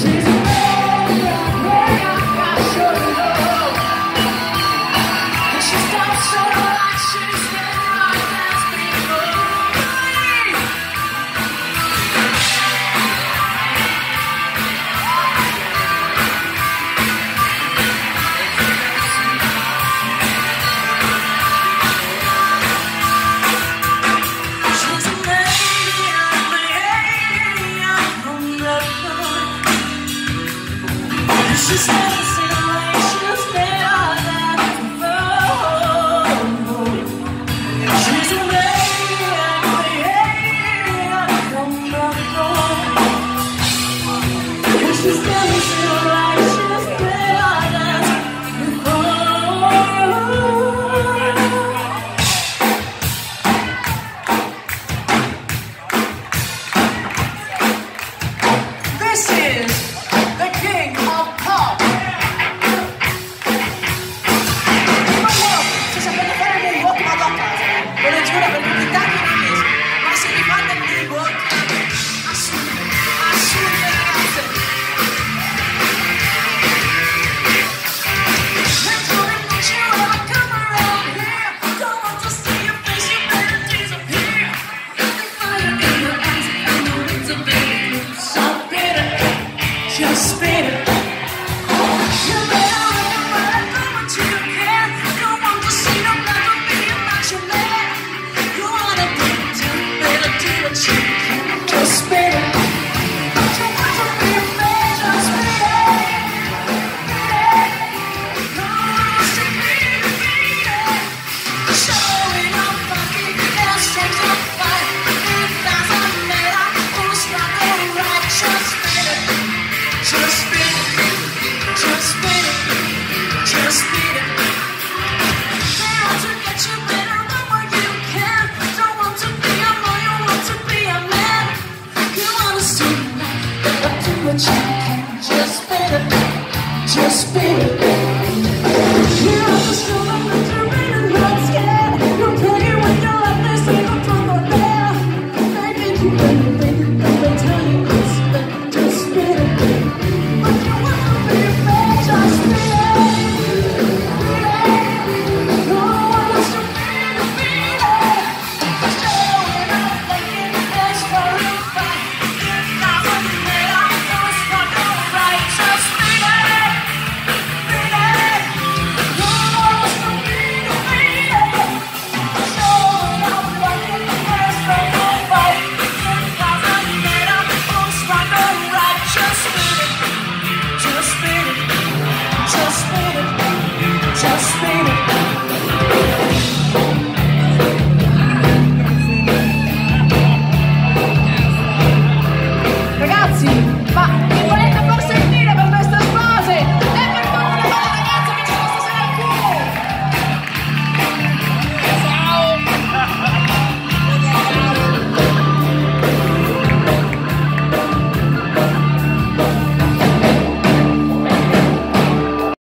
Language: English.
She's dancing like she's never danced before. She's a lady and we hate her from the floor. She's dancing like she's never danced before. This is the king of pop. Just spin it, just spin it.